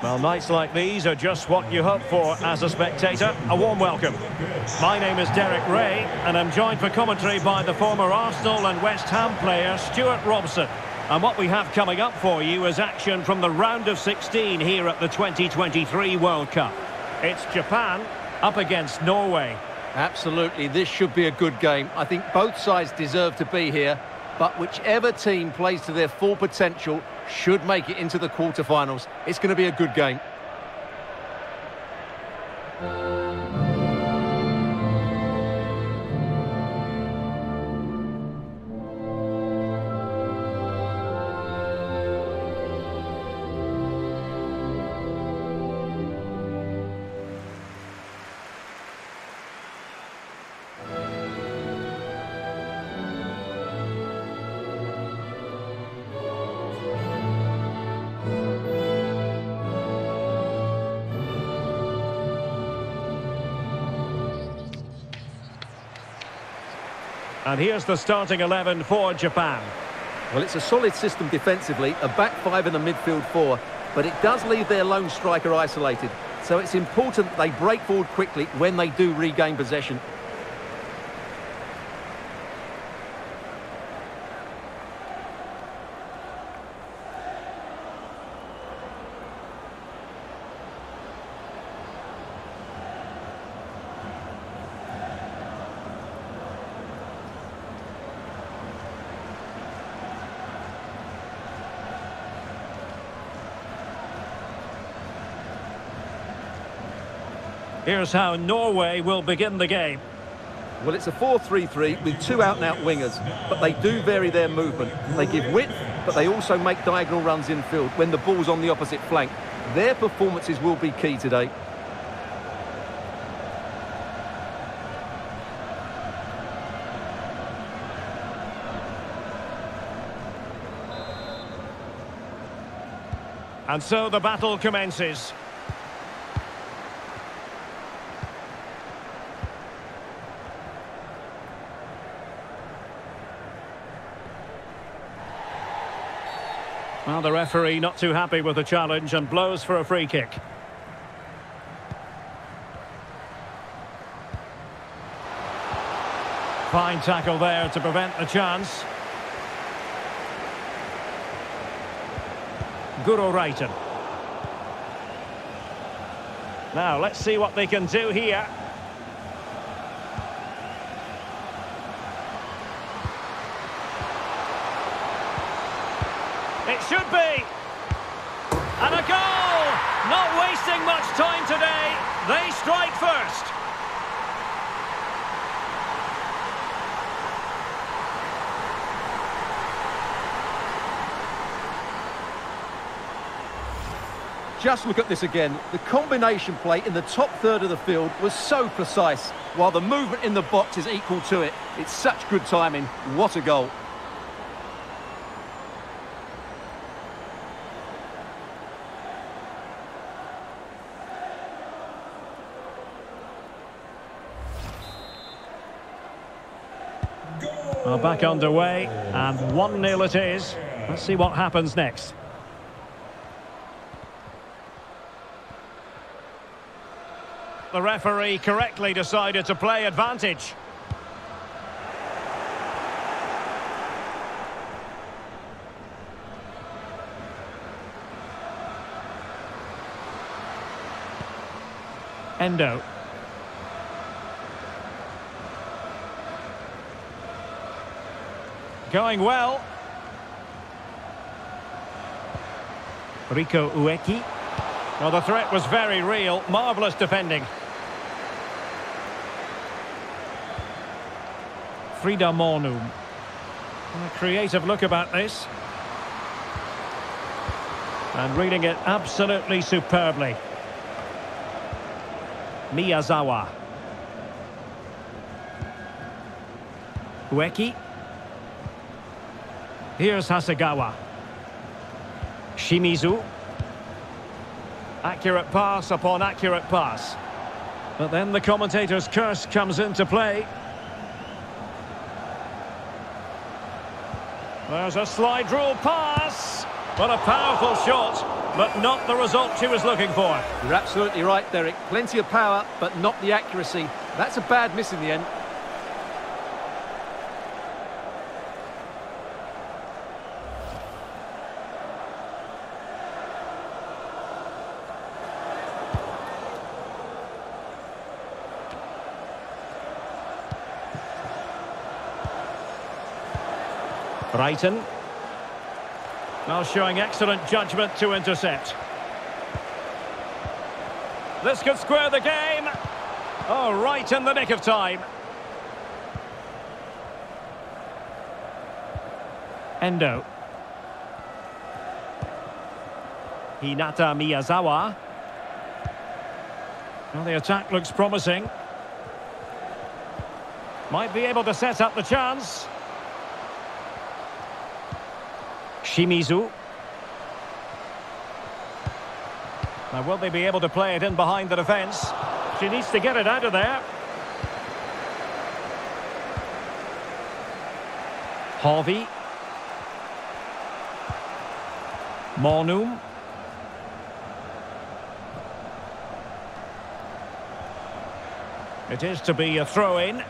Well, nights like these are just what you hope for as a spectator. A warm welcome. My name is Derek Ray, and I'm joined for commentary by the former Arsenal and West Ham player Stuart Robson. And what we have coming up for you is action from the round of 16 here at the 2023 World Cup. It's Japan up against Norway. Absolutely, this should be a good game. I think both sides deserve to be here, but whichever team plays to their full potential should make it into the quarterfinals. It's going to be a good game. And here's the starting 11 for Japan. Well, it's a solid system defensively, a back five and a midfield four, but it does leave their lone striker isolated. So it's important they break forward quickly when they do regain possession. Here's how Norway will begin the game. Well, it's a 4-3-3 with two out-and-out wingers, but they do vary their movement. They give width, but they also make diagonal runs in field when the ball's on the opposite flank. Their performances will be key today. And so the battle commences. Well, the referee not too happy with the challenge and blows for a free kick. Fine tackle there to prevent the chance. Guro Reiten. Now, let's see what they can do here. It should be, and a goal! Not wasting much time today, they strike first. Just look at this again. The combination play in the top third of the field was so precise, while the movement in the box is equal to it. It's such good timing. What a goal. Are back underway, and 1-0 it is. Let's see what happens next. The referee correctly decided to play advantage. Endo. Going well. Rico Ueki. Well, the threat was very real. Marvellous defending. Frida Mornum. A creative look about this. And reading it absolutely superbly. Miyazawa. Ueki. Here's Hasegawa. Shimizu. Accurate pass upon accurate pass. But then the commentator's curse comes into play. There's a slide rule pass. What a powerful shot. but not the result she was looking for. You're absolutely right, Derek. Plenty of power, but not the accuracy. That's a bad miss in the end. Reiten. Now showing excellent judgment to intercept. This could square the game. Oh, right in the nick of time. Endo. Hinata Miyazawa. Well, the attack looks promising. Might be able to set up the chance. Shimizu. Now, will they be able to play it in behind the defence? She needs to get it out of there. Harvey. Mornum. It is to be a throw-in.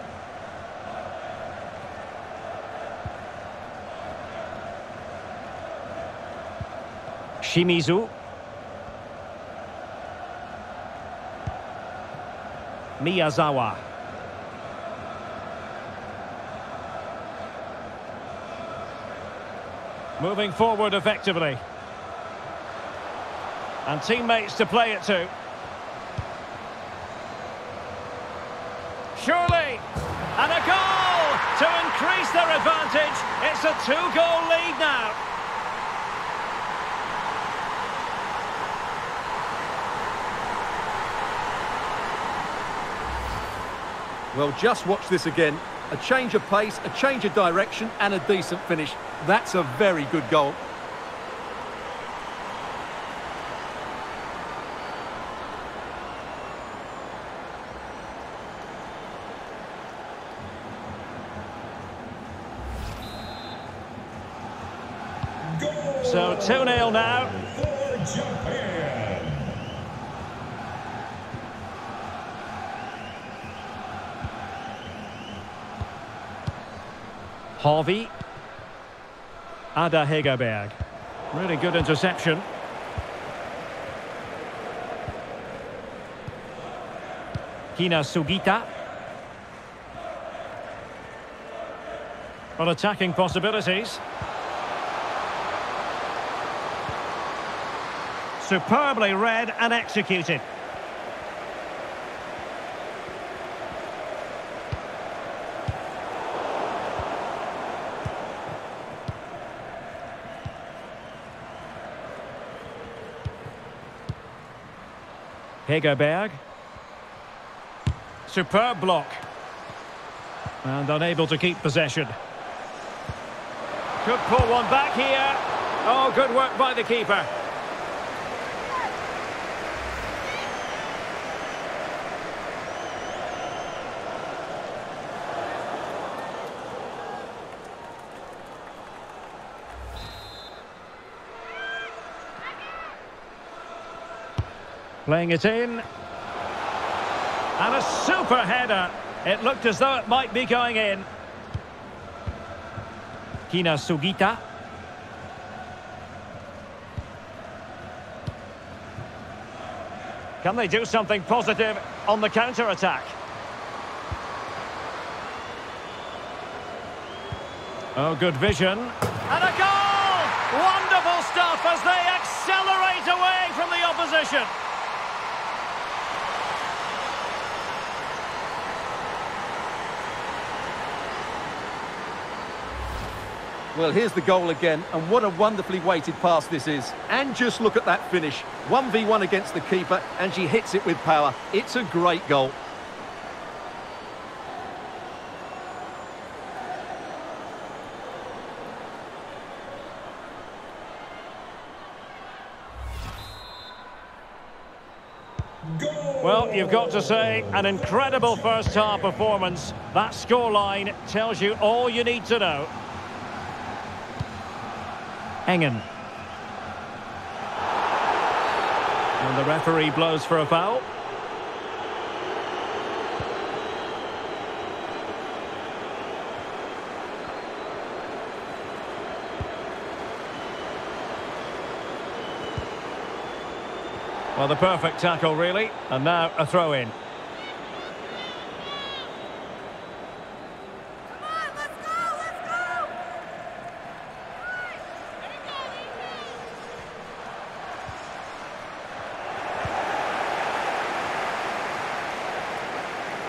Shimizu. Miyazawa. Moving forward effectively. And teammates to play it to. Surely! And a goal to increase their advantage. It's a 2-goal lead now. Well, just watch this again. A change of pace, a change of direction, and a decent finish. That's a very good goal. So 2-0 now. For Japan. Harvey. Ada Hegerberg. Really good interception. Kina Sugita. On attacking possibilities. Superbly read and executed. Hegerberg. Superb block. And unable to keep possession. Could pull one back here. Oh, good work by the keeper. Playing it in. And a super header. It looked as though it might be going in. Kina Sugita. Can they do something positive on the counter-attack? Oh, good vision. And a goal! Wonderful stuff as they accelerate away from the opposition. Well, here's the goal again, and what a wonderfully weighted pass this is. And just look at that finish. 1v1 against the keeper, and she hits it with power. It's a great goal. Well, you've got to say, an incredible first-half performance. That scoreline tells you all you need to know. Engen. the referee blows for a foul. Well, the perfect tackle, really. And now a throw-in.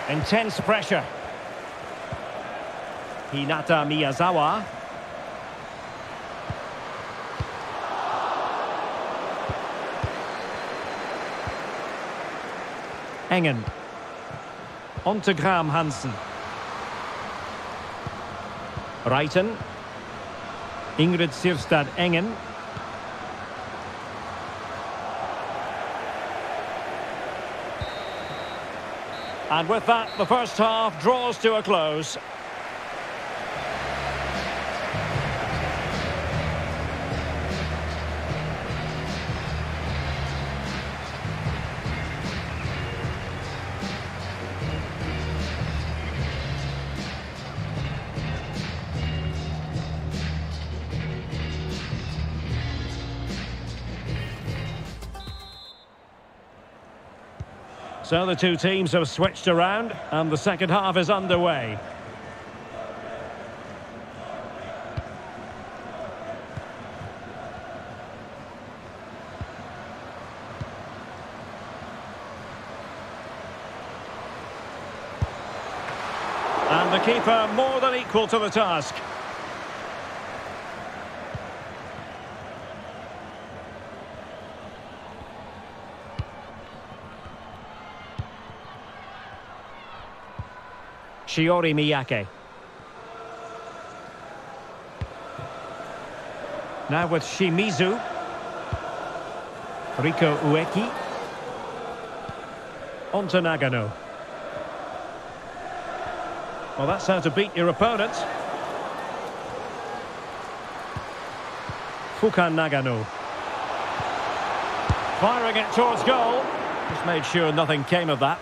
Intense pressure. Hinata Miyazawa. Engen. On to Graham Hansen. Reiten. Ingrid Syrstad Engen. And with that, the first half draws to a close. So the two teams have switched around, and the second half is underway. And the keeper more than equal to the task. Shiori Miyake. Now with Shimizu. Rico Ueki. On to Nagano. Well, that's how to beat your opponent. Fuka Nagano. Firing it towards goal. Just made sure nothing came of that.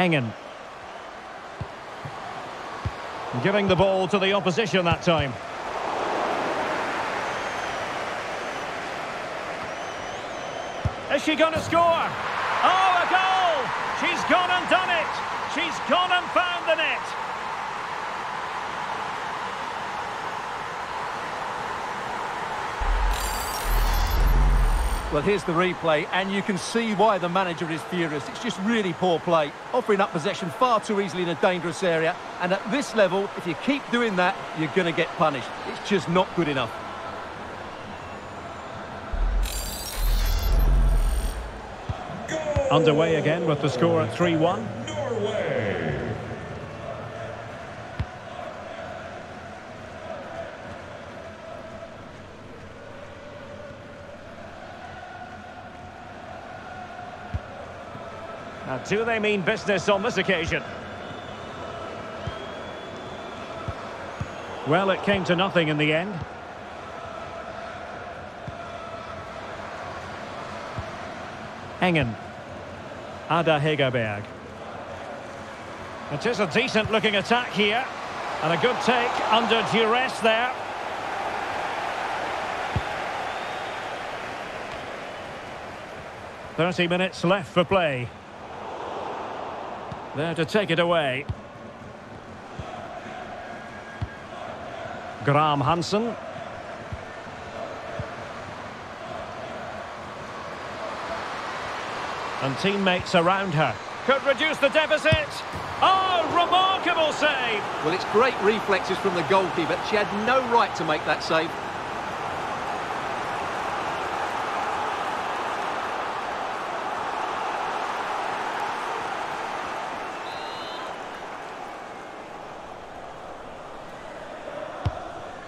Engen. Giving the ball to the opposition that time. Is she going to score? Oh, a goal! She's gone and done it! She's gone and found the net! Well, here's the replay, and you can see why the manager is furious. It's just really poor play, offering up possession far too easily in a dangerous area. And at this level, if you keep doing that, you're going to get punished. It's just not good enough. Goal. Underway again with the score at 3-1. Norway. And do they mean business on this occasion? Well, it came to nothing in the end. Engen. Ada Hegerberg. It is a decent-looking attack here. And a good take under duress there. thirty minutes left for play. There to take it away. Graham Hansen. And teammates around her. Could reduce the deficit. Oh, remarkable save! Well, it's great reflexes from the goalkeeper. She had no right to make that save.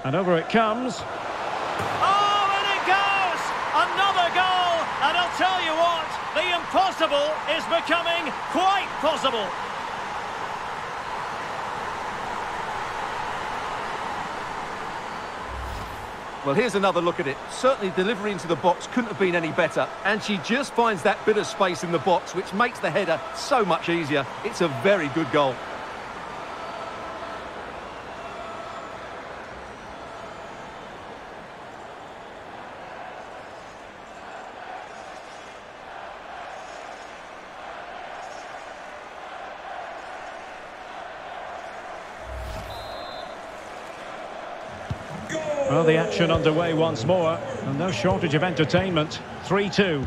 And over it comes. Oh, and it goes! Another goal! And I'll tell you what, the impossible is becoming quite possible. Well, here's another look at it. Certainly delivery into the box couldn't have been any better. And she just finds that bit of space in the box, which makes the header so much easier. It's a very good goal. Well, the action underway once more, and no shortage of entertainment. 3-2.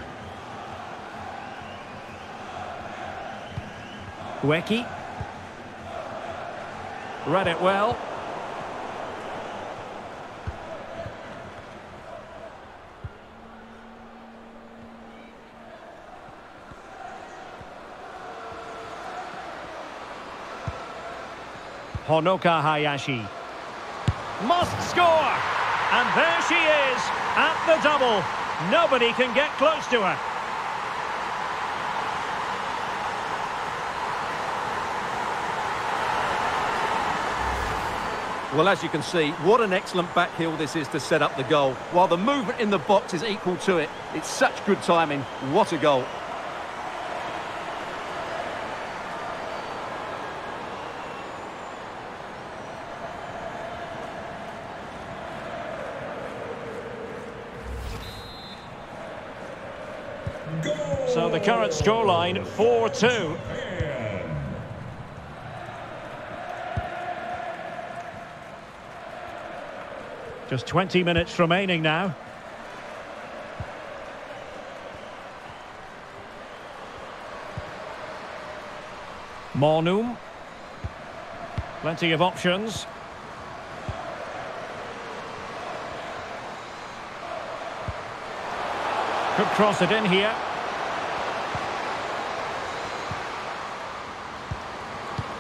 Ueki. Read it well. Honoka Hayashi. Must score! And there she is, at the double. Nobody can get close to her. Well, as you can see, what an excellent back heel this is to set up the goal. While the movement in the box is equal to it, it's such good timing. What a goal. So the current scoreline, 4-2. Just 20 minutes remaining now. Mornum. Plenty of options. Could cross it in here.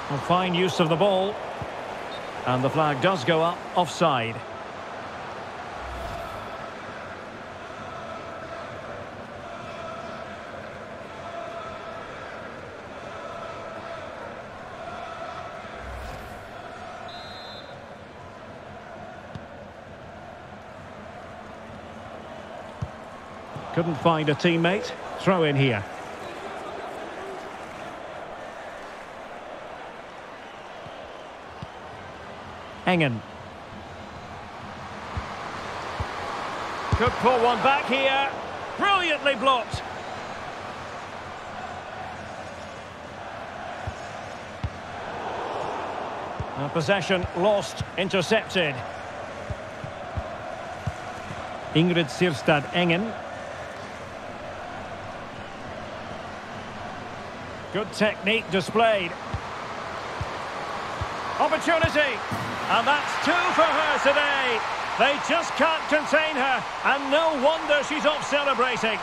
A fine use of the ball. And the flag does go up offside. Couldn't find a teammate. Throw in here. Engen. Could pull one back here. Brilliantly blocked. A possession lost, intercepted. Ingrid Syrstad Engen. Good technique displayed. Opportunity. And that's two for her today. They just can't contain her. And no wonder she's off celebrating.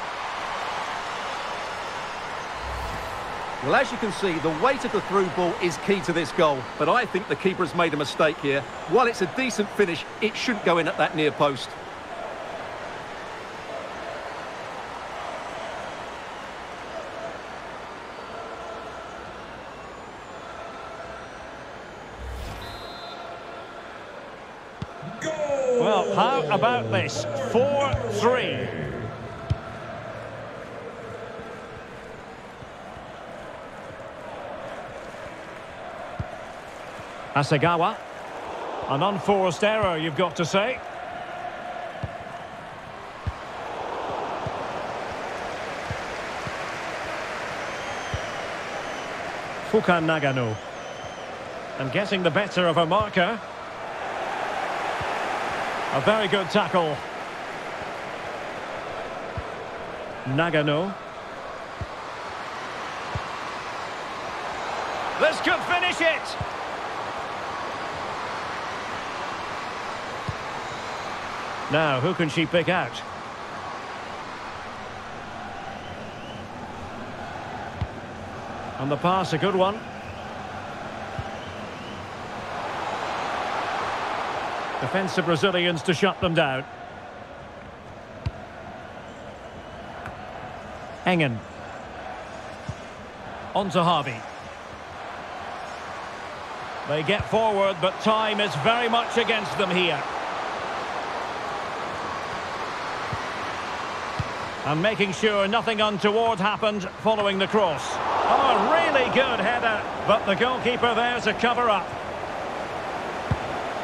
Well, as you can see, the weight of the through ball is key to this goal. But I think the keeper has made a mistake here. While it's a decent finish, it shouldn't go in at that near post. Well, how about this? 4-3. Asagawa. An unforced error, you've got to say. Fuka Nagano. And getting the better of her marker. A very good tackle. Nagano. This could finish it. Now, who can she pick out? And the pass, a good one. Defensive Brazilians to shut them down. Engen. On to Harvey. They get forward, but time is very much against them here. and making sure nothing untoward happened following the cross. Oh, a really good header, but the goalkeeper there to cover up.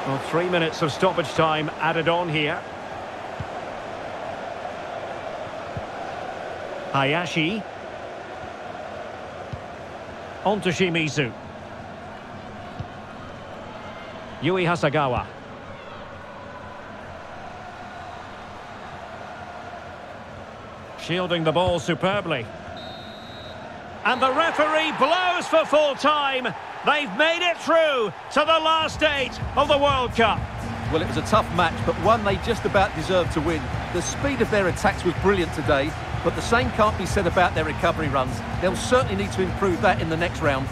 Well, 3 minutes of stoppage time added on here. Hayashi. Onto Shimizu. Yui Hasegawa. Shielding the ball superbly. And the referee blows for full time. They've made it through to the last eight of the World Cup. Well, it was a tough match, but one they just about deserved to win. The speed of their attacks was brilliant today, but the same can't be said about their recovery runs. They'll certainly need to improve that in the next round.